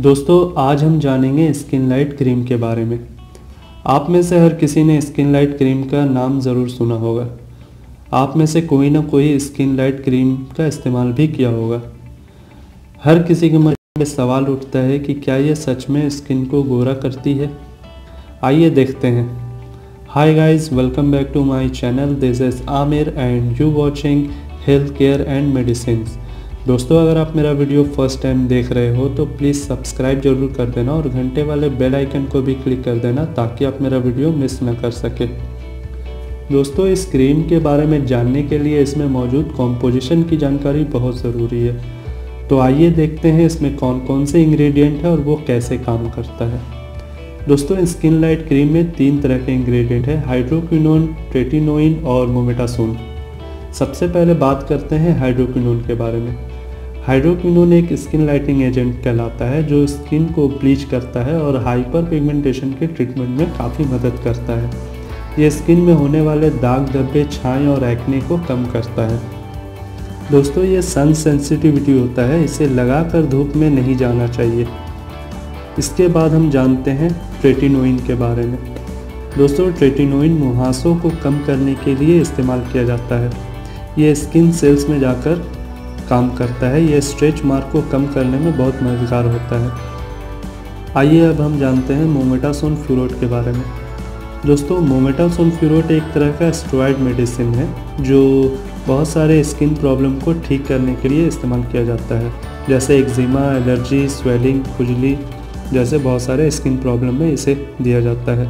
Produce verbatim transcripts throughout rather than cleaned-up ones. दोस्तों आज हम जानेंगे स्किनलाइट क्रीम के बारे में। आप में से हर किसी ने स्किनलाइट क्रीम का नाम ज़रूर सुना होगा। आप में से कोई ना कोई स्किनलाइट क्रीम का इस्तेमाल भी किया होगा। हर किसी के मन में सवाल उठता है कि क्या यह सच में स्किन को गोरा करती है। आइए देखते हैं। Hi guys, welcome back to my channel, this is Aamir and you watching health care and medicine. दोस्तों, अगर आप मेरा वीडियो फर्स्ट टाइम देख रहे हो तो प्लीज़ सब्सक्राइब जरूर कर देना और घंटे वाले बेल आइकन को भी क्लिक कर देना ताकि आप मेरा वीडियो मिस ना कर सके। दोस्तों, इस क्रीम के बारे में जानने के लिए इसमें मौजूद कॉम्पोजिशन की जानकारी बहुत ज़रूरी है। तो आइए देखते हैं इसमें कौन कौन से इंग्रेडिएंट है और वो कैसे काम करता है। दोस्तों, स्किनलाइट क्रीम में तीन तरह के इंग्रेडिएंट है, हाइड्रोक्विनोन, ट्रेटिनोइन और मोमेटासोन। सबसे पहले बात करते हैं हाइड्रोक्विनोन के बारे में। हाइड्रोक्विनोन एक स्किन लाइटिंग एजेंट कहलाता है जो स्किन को ब्लीच करता है और हाइपर पिगमेंटेशन के ट्रीटमेंट में काफ़ी मदद करता है। यह स्किन में होने वाले दाग, धब्बे, छाएँ और एक्ने को कम करता है। दोस्तों, ये सन सेंसिटिविटी होता है, इसे लगाकर धूप में नहीं जाना चाहिए। इसके बाद हम जानते हैं ट्रेटिनोइन के बारे में। दोस्तों, ट्रेटिनोइन मुहासों को कम करने के लिए इस्तेमाल किया जाता है। ये स्किन सेल्स में जाकर काम करता है। यह स्ट्रेच मार्क को कम करने में बहुत मददगार होता है। आइए अब हम जानते हैं मोमेटासोन फ्यूरोट के बारे में। दोस्तों, मोमेटासोन फ्यूरोट एक तरह का स्टेरॉइड मेडिसिन है जो बहुत सारे स्किन प्रॉब्लम को ठीक करने के लिए इस्तेमाल किया जाता है, जैसे एक्जिमा, एलर्जी, स्वेलिंग, खुजली जैसे बहुत सारे स्किन प्रॉब्लम में इसे दिया जाता है।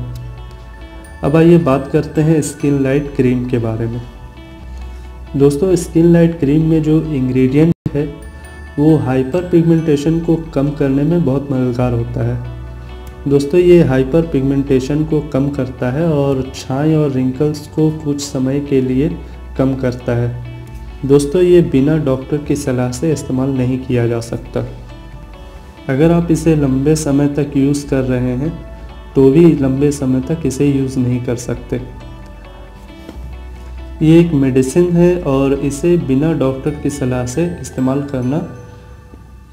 अब आइए बात करते हैं स्किन लाइट क्रीम के बारे में। दोस्तों, स्किन लाइट क्रीम में जो इंग्रेडिएंट है वो हाइपर पिगमेंटेशन को कम करने में बहुत मददगार होता है। दोस्तों, ये हाइपर पिगमेंटेशन को कम करता है और छाएँ और रिंकल्स को कुछ समय के लिए कम करता है। दोस्तों, ये बिना डॉक्टर की सलाह से इस्तेमाल नहीं किया जा सकता। अगर आप इसे लंबे समय तक यूज़ कर रहे हैं तो भी लंबे समय तक इसे यूज़ नहीं कर सकते। ये एक मेडिसिन है और इसे बिना डॉक्टर की सलाह से इस्तेमाल करना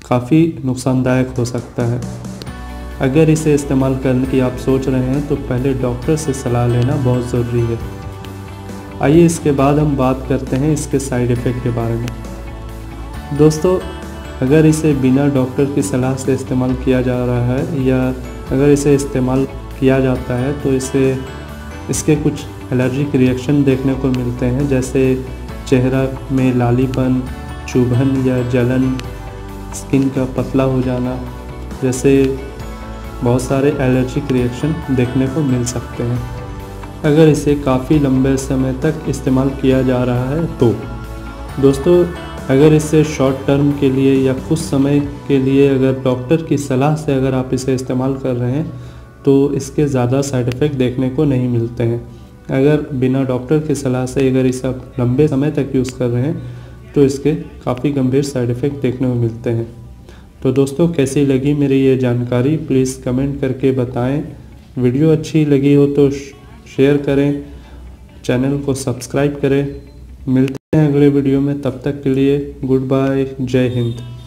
काफ़ी नुकसानदायक हो सकता है। अगर इसे इस्तेमाल करने की आप सोच रहे हैं तो पहले डॉक्टर से सलाह लेना बहुत ज़रूरी है। आइए इसके बाद हम बात करते हैं इसके साइड इफ़ेक्ट के बारे में। दोस्तों, अगर इसे बिना डॉक्टर की सलाह से इस्तेमाल किया जा रहा है या अगर इसे इस्तेमाल किया जाता है तो इसे इसके कुछ एलर्जिक रिएक्शन देखने को मिलते हैं, जैसे चेहरा में लालीपन, चुभन या जलन, स्किन का पतला हो जाना जैसे बहुत सारे एलर्जिक रिएक्शन देखने को मिल सकते हैं अगर इसे काफ़ी लंबे समय तक इस्तेमाल किया जा रहा है तो। दोस्तों, अगर इसे शॉर्ट टर्म के लिए या कुछ समय के लिए अगर डॉक्टर की सलाह से अगर आप इसे इस्तेमाल कर रहे हैं तो इसके ज़्यादा साइड इफ़ेक्ट देखने को नहीं मिलते हैं। अगर बिना डॉक्टर की सलाह से अगर इसे आप लंबे समय तक यूज़ कर रहे हैं तो इसके काफ़ी गंभीर साइड इफ़ेक्ट देखने को मिलते हैं। तो दोस्तों, कैसी लगी मेरी ये जानकारी प्लीज़ कमेंट करके बताएं। वीडियो अच्छी लगी हो तो शेयर करें, चैनल को सब्सक्राइब करें। मिलते हैं अगले वीडियो में, तब तक के लिए गुड बाय, जय हिंद।